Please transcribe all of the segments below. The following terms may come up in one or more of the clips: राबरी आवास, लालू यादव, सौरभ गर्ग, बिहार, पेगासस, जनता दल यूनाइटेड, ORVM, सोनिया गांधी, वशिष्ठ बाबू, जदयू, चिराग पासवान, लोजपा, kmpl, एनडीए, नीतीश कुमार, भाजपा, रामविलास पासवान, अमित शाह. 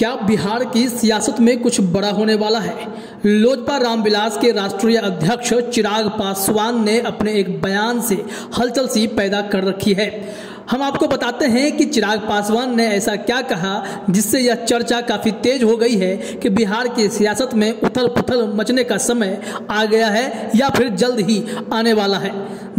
क्या बिहार की सियासत में कुछ बड़ा होने वाला है? लोजपा रामविलास के राष्ट्रीय अध्यक्ष चिराग पासवान ने अपने एक बयान से हलचल सी पैदा कर रखी है। हम आपको बताते हैं कि चिराग पासवान ने ऐसा क्या कहा जिससे यह चर्चा काफ़ी तेज हो गई है कि बिहार की सियासत में उथल पुथल मचने का समय आ गया है या फिर जल्द ही आने वाला है।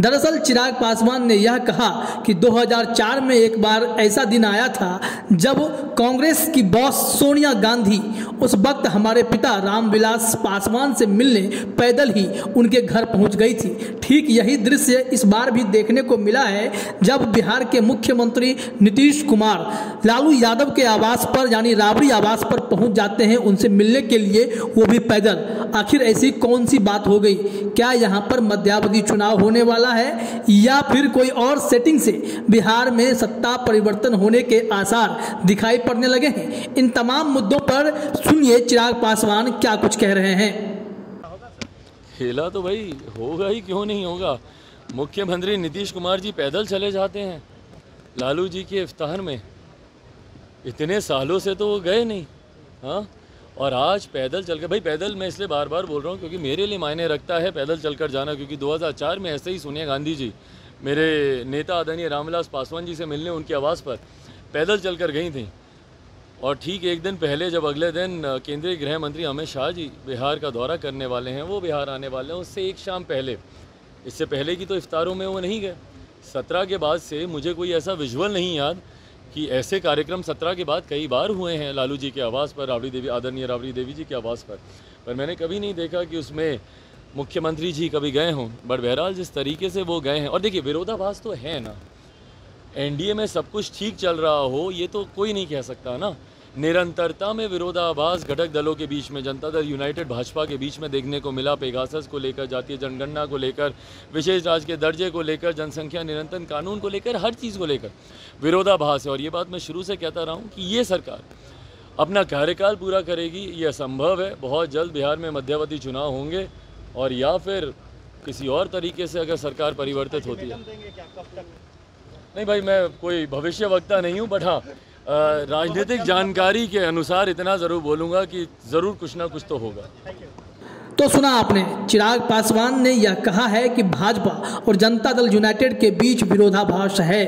दरअसल चिराग पासवान ने यह कहा कि 2004 में एक बार ऐसा दिन आया था जब कांग्रेस की बॉस सोनिया गांधी उस वक्त हमारे पिता रामविलास पासवान से मिलने पैदल ही उनके घर पहुँच गई थी। ठीक यही दृश्य इस बार भी देखने को मिला है जब बिहार के मुख्यमंत्री नीतीश कुमार लालू यादव के आवास पर यानी राबरी आवास पर पहुंच जाते हैं उनसे मिलने के लिए, वो भी पैदल। आखिर ऐसी कौन सी बात हो गई? क्या यहां पर मध्यावधि चुनाव होने वाला है या फिर कोई और सेटिंग से बिहार में सत्ता परिवर्तन होने के आसार दिखाई पड़ने लगे हैं? इन तमाम मुद्दों पर सुनिए चिराग पासवान क्या कुछ कह रहे हैं। खेला तो भाई होगा ही, क्यों नहीं होगा। मुख्यमंत्री नीतीश कुमार जी पैदल चले जाते हैं लालू जी के इफ्तार में, इतने सालों से तो वो गए नहीं, हाँ, और आज पैदल चल कर। भाई पैदल मैं इसलिए बार बार बोल रहा हूँ क्योंकि मेरे लिए मायने रखता है पैदल चलकर जाना, क्योंकि 2004 में ऐसे ही सोनिया गांधी जी मेरे नेता आदरणीय रामविलास पासवान जी से मिलने उनकी आवाज़ पर पैदल चलकर गई थी। और ठीक एक दिन पहले जब अगले दिन केंद्रीय गृह मंत्री अमित शाह जी बिहार का दौरा करने वाले हैं, वो बिहार आने वाले हैं, उससे एक शाम पहले, इससे पहले की तो इफ्तारों में वो नहीं गए। 17 के बाद से मुझे कोई ऐसा विजुअल नहीं याद कि ऐसे कार्यक्रम 17 के बाद कई बार हुए हैं लालू जी के आवास पर, राबड़ी देवी आदरणीय राबड़ी देवी जी के आवास पर मैंने कभी नहीं देखा कि उसमें मुख्यमंत्री जी कभी गए हों। बट बहरहाल जिस तरीके से वो गए हैं, और देखिए विरोधाभास तो है ना, एनडीए में सब कुछ ठीक चल रहा हो ये तो कोई नहीं कह सकता ना, निरंतरता में विरोधाभास घटक दलों के बीच में, जनता दल यूनाइटेड भाजपा के बीच में देखने को मिला। पेगासस को लेकर, जातीय जनगणना को लेकर, विशेष राज्य के दर्जे को लेकर, जनसंख्या निरंतरण कानून को लेकर, हर चीज़ को लेकर विरोधाभास है। और ये बात मैं शुरू से कहता रहा हूँ कि ये सरकार अपना कार्यकाल पूरा करेगी ये असंभव है। बहुत जल्द बिहार में मध्यावधि चुनाव होंगे और या फिर किसी और तरीके से अगर सरकार परिवर्तित होती है। नहीं भाई मैं कोई भविष्यवक्ता नहीं हूँ, बट हाँ राजनीतिक जानकारी के अनुसार इतना ज़रूर बोलूँगा कि ज़रूर कुछ ना कुछ तो होगा। तो सुना आपने, चिराग पासवान ने यह कहा है कि भाजपा और जनता दल यूनाइटेड के बीच विरोधाभास है,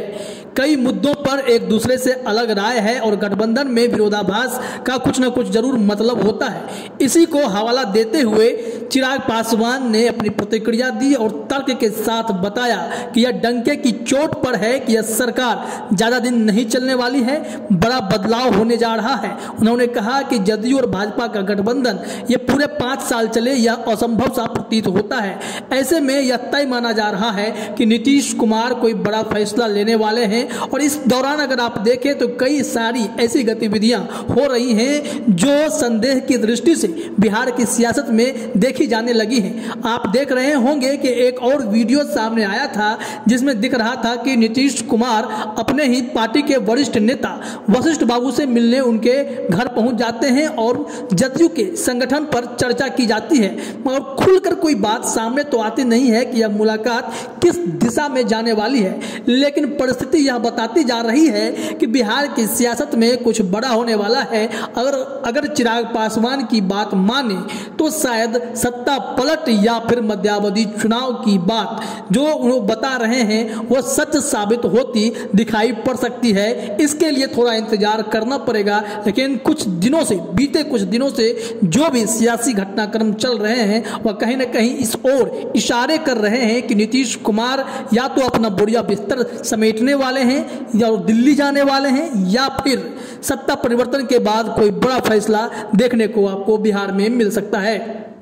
कई मुद्दों पर एक दूसरे से अलग राय है और गठबंधन में विरोधाभास का कुछ ना कुछ जरूर मतलब होता है। इसी को हवाला देते हुए चिराग पासवान ने अपनी प्रतिक्रिया दी और तर्क के साथ बताया कि यह डंके की चोट पर है कि यह सरकार ज़्यादा दिन नहीं चलने वाली है, बड़ा बदलाव होने जा रहा है। उन्होंने कहा कि जदयू और भाजपा का गठबंधन ये पूरे 5 साल चले यह असंभव सा प्रतीत होता है। ऐसे में यह तय माना जा रहा है कि नीतीश कुमार कोई बड़ा फैसला लेने वाले हैं और इस दौरान अगर आप देखें तो कई सारी ऐसी गतिविधियां हो रही हैं जो संदेह की दृष्टि से बिहार की सियासत में देखी जाने लगी हैं। आप देख रहे होंगे कि एक और वीडियो सामने आया था जिसमें दिख रहा था कि नीतीश कुमार अपने ही पार्टी के वरिष्ठ नेता वशिष्ठ बाबू से मिलने उनके घर पहुंच जाते हैं और जदयू के संगठन पर चर्चा की जाती है, मगर खुलकर कोई बात सामने तो आती नहीं है कि यह मुलाकात किस दिशा में जाने वाली है। लेकिन परिस्थिति बताती जा रही है कि बिहार की सियासत में कुछ बड़ा होने वाला है। अगर चिराग पासवान की बात माने तो शायद सत्ता पलट या फिर मध्यावधि चुनाव की बात जो वो बता रहे हैं वो सच साबित होती दिखाई पड़ सकती है। इसके लिए थोड़ा इंतजार करना पड़ेगा, लेकिन बीते कुछ दिनों से जो भी सियासी घटनाक्रम चल रहे हैं वह कहीं ना कहीं इस ओर इशारे कर रहे हैं कि नीतीश कुमार या तो अपना बोरिया बिस्तर समेटने वाले हैं या दिल्ली जाने वाले हैं या फिर सत्ता परिवर्तन के बाद कोई बड़ा फैसला देखने को आपको बिहार में मिल सकता है।